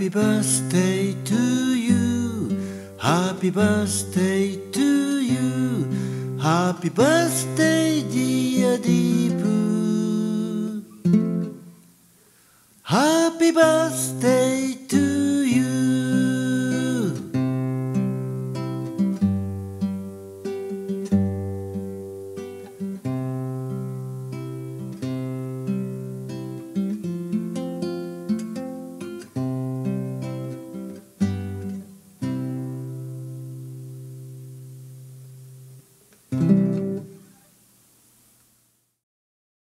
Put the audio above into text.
Happy birthday to you, happy birthday to you, happy birthday dear Deep. Happy birthday.